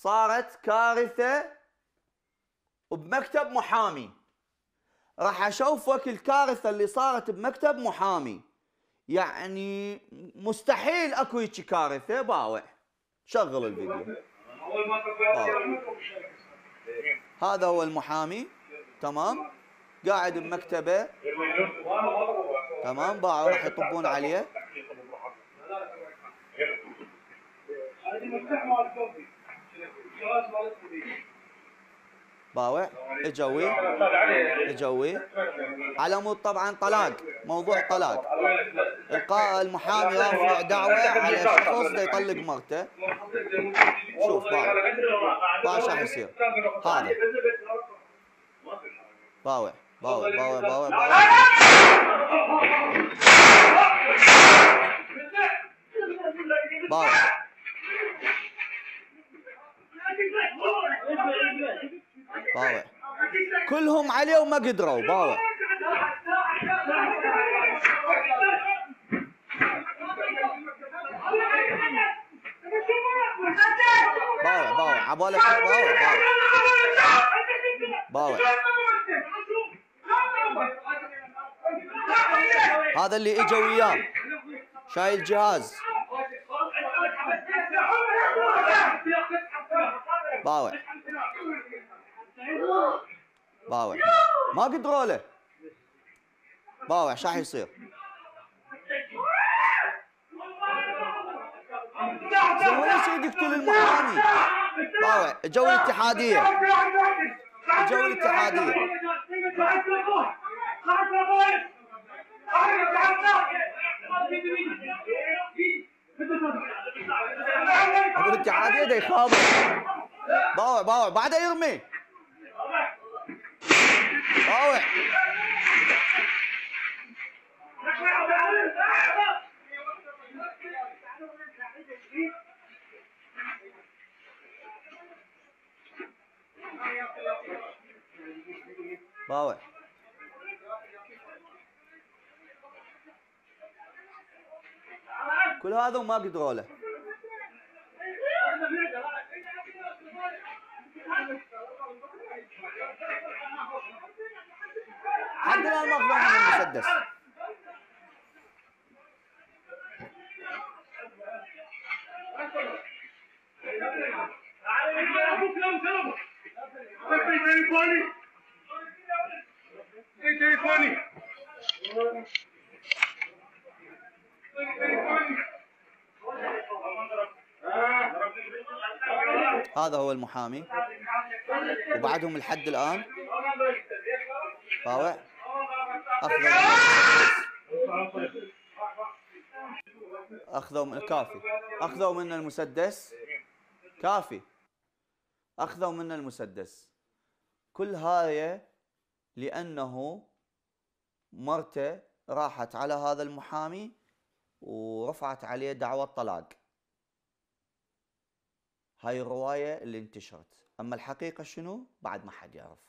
صارت كارثة بمكتب محامي، راح اشوفك الكارثة اللي صارت بمكتب محامي. يعني مستحيل اكو هيك كارثة باوع. شغل الفيديو. هذا هو المحامي، تمام؟ قاعد بمكتبه، تمام؟ باعوا راح يطبون عليه. باوع اجوي على مود طبعا طلاق، موضوع طلاق. القاء المحامي رافع دعوه على شخص يطلق مرته. شوف باوع شو راح يصير. هذا باوع باوع كلهم عليه وما قدروا. باوع باوع باوع عبالك باوع باوع. هذا اللي اجى وياه شايل جهاز. باوع باوع ما قدروا له. باوع شو راح يصير؟ زين ليش يقتل المحامي؟ باوع جو الاتحادية، جو الاتحادية. ابو الاتحادية دا يخاف. باوع بعدها يرمي. باوع باوع كل هذا وما قدروا له. عندنا المخبأ من المسدس. هذا هو المحامي وبعدهم الحد الآن. باوع أخذوا من كافي، أخذوا منا المسدس، كافي أخذوا منا المسدس. كل هاي لأنه مرته راحت على هذا المحامي ورفعت عليه دعوة طلاق. هاي الرواية اللي انتشرت، أما الحقيقة شنو؟ بعد ما حد يعرف.